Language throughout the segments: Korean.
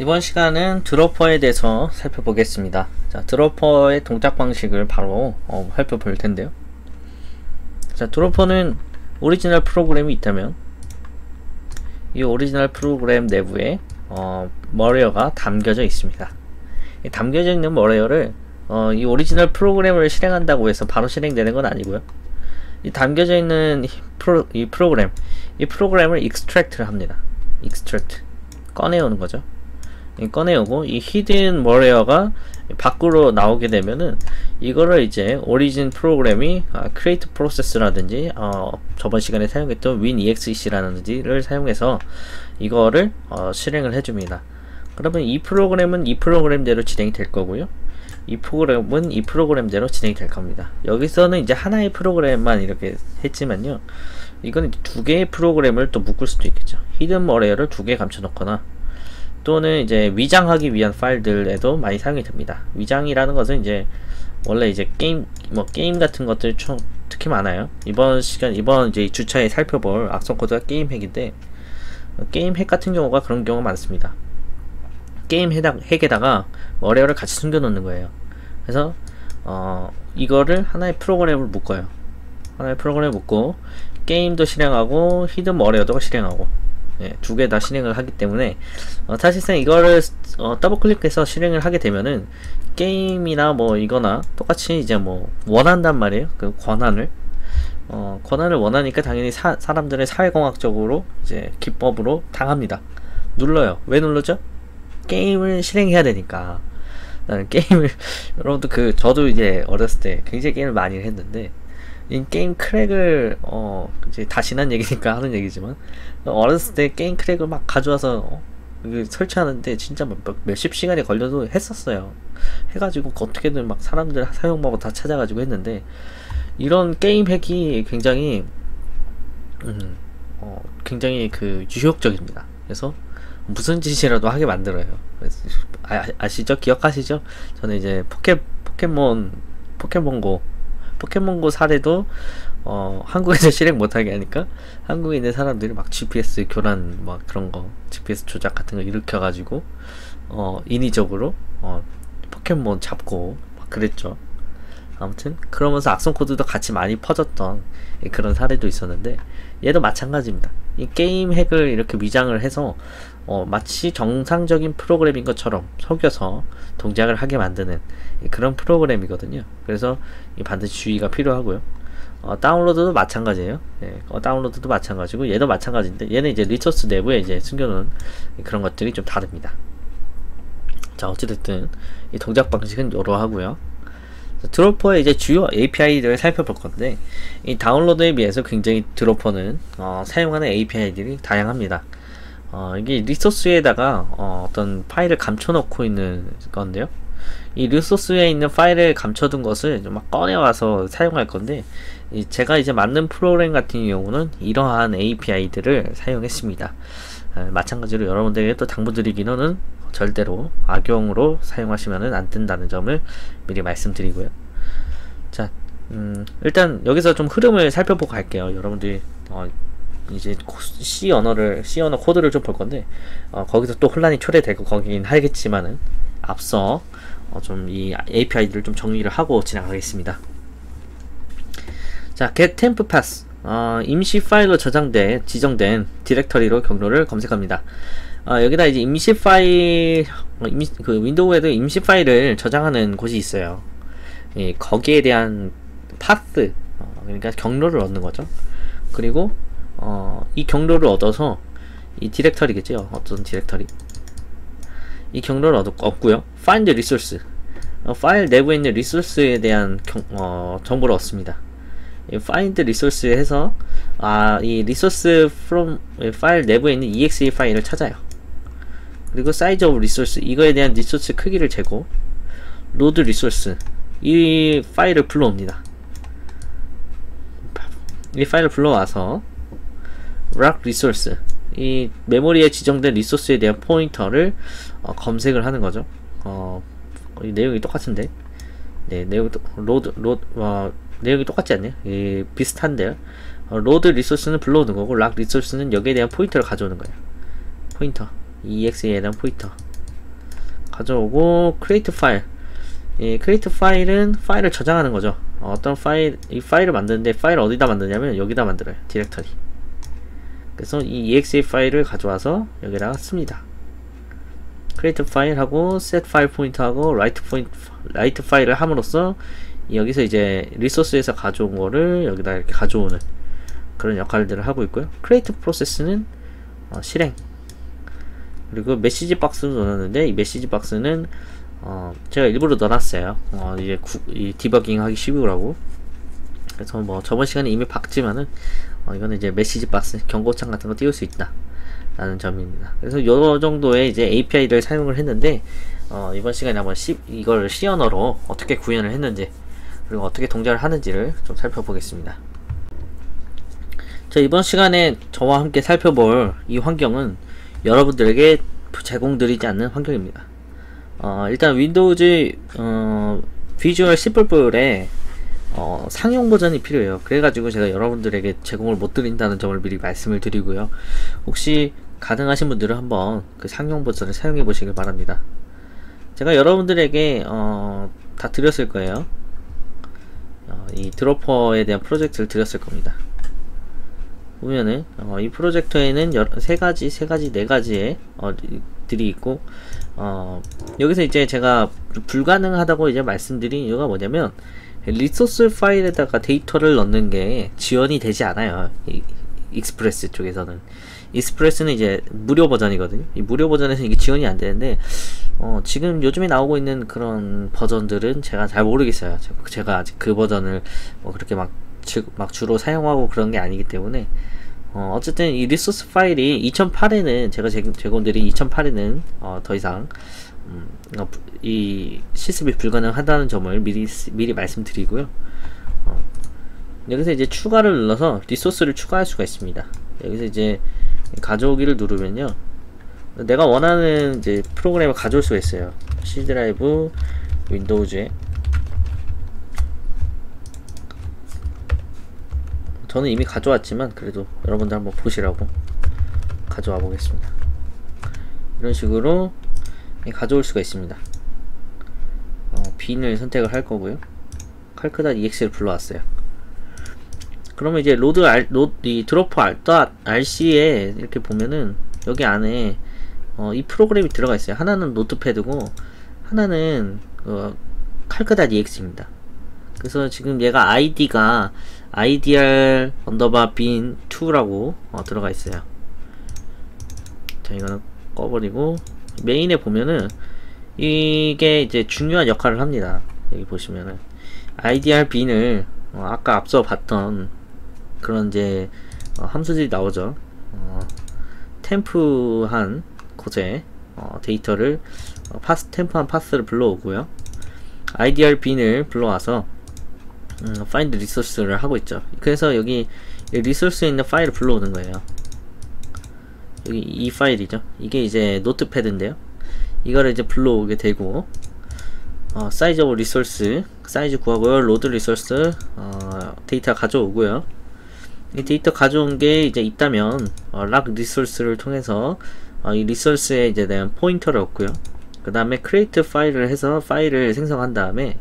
이번 시간은 드러퍼에 대해서 살펴보겠습니다. 자, 드러퍼의 동작 방식을 바로 살펴볼 텐데요. 자, 드러퍼는 오리지널 프로그램이 있다면 이 오리지널 프로그램 내부에 머레어가 담겨져 있습니다. 이 담겨져 있는 머레어를 이 오리지널 프로그램을 실행한다고 해서 바로 실행되는 건 아니고요. 이 담겨져 있는 이 프로그램을 익스트랙트를 합니다. 익스트랙트, 꺼내오는 거죠. 꺼내오고 이 히든 머레어가 밖으로 나오게 되면은 이거를 이제 오리진 프로그램이 크리에이트 프로세스라든지 저번 시간에 사용했던 WinExec라는지를 사용해서 이거를 실행을 해줍니다. 그러면 이 프로그램은 이 프로그램대로 진행이 될 거고요. 이 프로그램은 이 프로그램대로 진행이 될 겁니다. 여기서는 이제 하나의 프로그램만 이렇게 했지만요. 이건 두 개의 프로그램을 또 묶을 수도 있겠죠. 히든 머레어를 두 개 감춰놓거나 또는 이제 위장하기 위한 파일들에도 많이 사용이 됩니다. 위장이라는 것은 이제 원래 이제 게임 같은 것들 특히 많아요. 이번 이제 주차에 살펴볼 악성 코드가 게임 핵인데, 게임 핵 같은 경우가 그런 경우가 많습니다. 게임 핵에다가 머레어를 같이 숨겨놓는 거예요. 그래서 이거를 하나의 프로그램을 묶어요. 하나의 프로그램을 묶고 게임도 실행하고 히든 머레어도 실행하고, 예, 두 개 다 실행을 하기 때문에 사실상 이거를 더블 클릭해서 실행을 하게 되면은 게임이나 뭐 이거나 똑같이 이제 뭐 원한단 말이에요. 그 권한을 원하니까 당연히 사람들의 사회공학적으로 이제 기법으로 당합니다. 눌러요. 왜 누르죠? 게임을 실행해야 되니까. 나는 게임을 여러분도 저도 이제 어렸을 때 굉장히 게임을 많이 했는데, 이 게임 크랙을 이제 다 지난 얘기니까 하는 얘기지만, 어렸을 때 게임 크랙을 막 가져와서 설치하는데 진짜 몇십 시간이 걸려도 했었어요. 해가지고 어떻게든 막 사람들 사용방법 다 찾아가지고 했는데, 이런 게임 핵이 굉장히 굉장히 유효적입니다. 그래서 무슨 짓이라도 하게 만들어요. 아시죠? 기억하시죠? 저는 이제 포켓몬고 사례도 한국에서 실행 못하게 하니까 한국에 있는 사람들이 막 GPS 교란 막 그런 거, GPS 조작 같은 거 일으켜가지고 인위적으로 포켓몬 잡고 막 그랬죠. 아무튼 그러면서 악성 코드도 같이 많이 퍼졌던 그런 사례도 있었는데, 얘도 마찬가지입니다. 이 게임 핵을 이렇게 위장을 해서 마치 정상적인 프로그램인 것처럼 속여서 동작을 하게 만드는 그런 프로그램이거든요. 그래서 반드시 주의가 필요하고요. 다운로드도 마찬가지예요. 예, 다운로드도 마찬가지고 얘도 마찬가지인데, 얘는 이제 리소스 내부에 이제 숨겨놓은 그런 것들이 좀 다릅니다. 자, 어찌됐든 이 동작 방식은 이러하고요. 드러퍼의 이제 주요 API들을 살펴볼 건데, 이 다운로드에 비해서 굉장히 드러퍼는 사용하는 API들이 다양합니다. 이게 리소스에다가 어떤 파일을 감춰놓고 있는 건데요. 이 리소스에 있는 파일을 감춰둔 것을 막 꺼내와서 사용할 건데, 제가 이제 만든 프로그램 같은 경우는 이러한 API들을 사용했습니다. 마찬가지로 여러분들에게 또 당부드리기는 절대로 악용으로 사용하시면 안 된다는 점을 미리 말씀드리고요. 자, 일단 여기서 좀 흐름을 살펴보고 갈게요. 여러분들이 이제 C 언어 코드를 좀 볼 건데, 거기서 또 혼란이 초래되고 거긴 하겠지만은 앞서 좀 이 API들을 좀 정리를 하고 지나가겠습니다. 자, getTempPath 임시 파일로 지정된 디렉터리로 경로를 검색합니다. 여기다 이제 임시 파일, 윈도우에도 임시 파일을 저장하는 곳이 있어요. 예, 거기에 대한 파스, 그러니까 경로를 얻는 거죠. 그리고 이 경로를 얻어서 이 디렉터리겠죠. 어떤 디렉터리? 이 경로를 얻고요. FindResource, 파일 내부에 있는 리소스에 대한 정보를 얻습니다. find resource 해서 이 resource from 파일 내부에 있는 exe 파일을 찾아요. 그리고 size of resource, 이거에 대한 리소스 크기를 재고, load resource, 이 파일을 불러옵니다. 이 파일을 불러와서 lock resource, 이 메모리에 지정된 리소스에 대한 포인터를 검색을 하는 거죠. 이 내용이 똑같은데, 네, 내용이 내용이 똑같지 않네요. 예, 비슷한데요. 로드 리소스는 불러오는 거고, 락 리소스는 여기에 대한 포인터를 가져오는 거예요. 포인터, exe에 대한 포인터. 가져오고 create file. 이 create file은 파일을 저장하는 거죠. 어떤 파일, 이 파일을 만드는데 파일을 어디다 만드냐면 여기다 만들어요. 디렉터리. 그래서 이 exe 파일을 가져와서 여기다가 씁니다. create file하고 setFilePointer하고 write file을 함으로써 여기서 이제 리소스에서 가져온 거를 여기다 이렇게 가져오는 그런 역할들을 하고 있고요. CreateProcess는 실행. 그리고 MessageBox를 넣었는데 이 MessageBox는 제가 일부러 넣어놨어요. 이제 이 디버깅 하기 쉬우라고. 그래서 뭐 저번 시간에 이미 봤지만은 이거는 이제 MessageBox 경고창 같은 거 띄울 수 있다 라는 점입니다. 그래서 요 정도의 이제 API를 사용을 했는데 이번 시간에 한번 이걸 C 언어로 어떻게 구현을 했는지 그리고 어떻게 동작을 하는지를 좀 살펴보겠습니다. 자, 이번 시간에 저와 함께 살펴볼 이 환경은 여러분들에게 제공드리지 않는 환경입니다. 일단 윈도우즈 비주얼 심플블의 상용 버전이 필요해요. 그래가지고 제가 여러분들에게 제공을 못 드린다는 점을 미리 말씀을 드리고요. 혹시 가능하신 분들은 한번 그 상용 버전을 사용해 보시길 바랍니다. 제가 여러분들에게 다 드렸을 거예요. 이 드로퍼에 대한 프로젝트를 드렸을 겁니다. 보면은 이 프로젝트에는 네 가지의 들이 있고 여기서 이제 제가 불가능하다고 이제 말씀드린 이유가 뭐냐면 리소스 파일에다가 데이터를 넣는 게 지원이 되지 않아요. 이 익스프레스 쪽에서는 익스프레스는 이제 무료 버전이거든요. 이 무료 버전에서 이게 지원이 안 되는데 지금 요즘에 나오고 있는 그런 버전들은 제가 잘 모르겠어요. 제가 아직 그 버전을 뭐 그렇게 막 주로 사용하고 그런 게 아니기 때문에 어쨌든 이 리소스 파일이 2008에는 제가 제공드린 2008에는 더 이상 이 실습이 불가능하다는 점을 미리 말씀드리고요. 여기서 이제 추가를 눌러서 리소스를 추가할 수가 있습니다. 여기서 이제 가져오기를 누르면요, 내가 원하는 이제 프로그램을 가져올 수가 있어요. C 드라이브 윈도우즈에 저는 이미 가져왔지만 그래도 여러분들 한번 보시라고 가져와 보겠습니다. 이런 식으로 가져올 수가 있습니다. 빈을 선택을 할 거고요. calc.exe를 불러왔어요. 그러면 이제 이 드로퍼.rc에 이렇게 보면은 여기 안에 이 프로그램이 들어가 있어요. 하나는 노트패드고 하나는 calc.exe입니다. 그래서 지금 얘가 아이디가 idr_bin2라고 들어가 있어요. 자, 이거는 꺼버리고 메인에 보면은 이게 이제 중요한 역할을 합니다. 여기 보시면은 idr_bin을 아까 앞서 봤던 그런 이제 함수들이 나오죠. 템프한 곳에 데이터를 템프한 파스를 불러오고요. idr_bin을 불러와서 find resource를 하고 있죠. 그래서 여기 리소스에 있는 파일을 불러오는 거예요. 여기 이 파일이죠. 이게 이제 노트패드인데요. 이거를 이제 불러오게 되고 size of resource 사이즈 구하고요. load resource 데이터 가져오고요. 이 데이터 가져온 게 이제 있다면 lock resource를 통해서 이 리소스에 이제 대한 포인터를 얻고요. 그 다음에 create 파일을 해서 파일을 생성한 다음에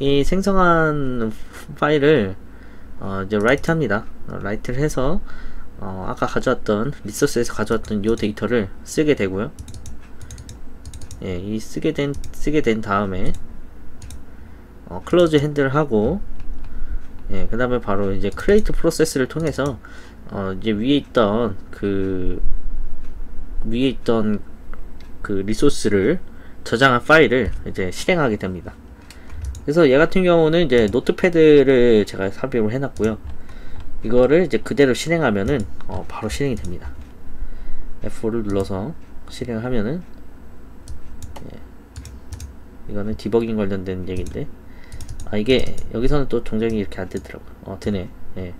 이 생성한 파일을 이제 write 합니다. write를 해서 아까 가져왔던 리소스에서 가져왔던 요 데이터를 쓰게 되고요. 예, 이 쓰게 된 다음에 close hand를 하고, 예, 그 다음에 바로 이제 create process를 통해서 이제 위에 있던 그 리소스를 저장한 파일을 이제 실행하게 됩니다. 그래서 얘 같은 경우는 이제 노트패드를 제가 삽입을 해놨고요. 이거를 이제 그대로 실행하면은 바로 실행이 됩니다. F5를 눌러서 실행하면은 예. 이거는 디버깅 관련된 얘기인데 이게 여기서는 또 동작이 이렇게 안 되더라고요. 되네. 예.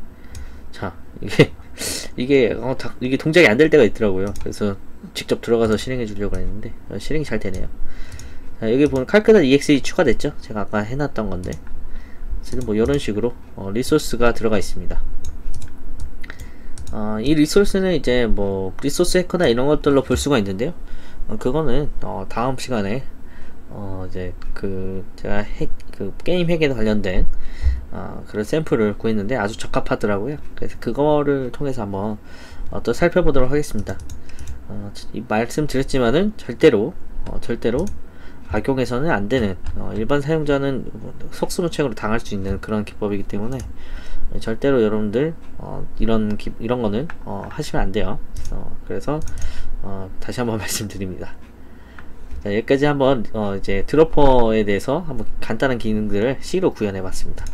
자, 이게 동작이 안 될 때가 있더라고요. 그래서 직접 들어가서 실행해 주려고 했는데 실행이 잘 되네요. 자, 여기 보면 calc.exe 추가됐죠? 제가 아까 해놨던 건데 지금 뭐 이런 식으로 리소스가 들어가 있습니다. 이 리소스는 이제 뭐 리소스 해커나 이런 것들로 볼 수가 있는데요. 그거는 다음 시간에 이제 제가 게임 핵에 관련된 그런 샘플을 구했는데 아주 적합하더라고요. 그래서 그거를 통해서 한번 또 살펴보도록 하겠습니다. 말씀드렸지만은 절대로 악용해서는 안 되는, 일반 사용자는 속수무책으로 당할 수 있는 그런 기법이기 때문에 절대로 여러분들 이런 거는 하시면 안 돼요. 그래서 다시 한번 말씀드립니다. 자, 여기까지 한번 이제 드로퍼에 대해서 한번 간단한 기능들을 C로 구현해 봤습니다.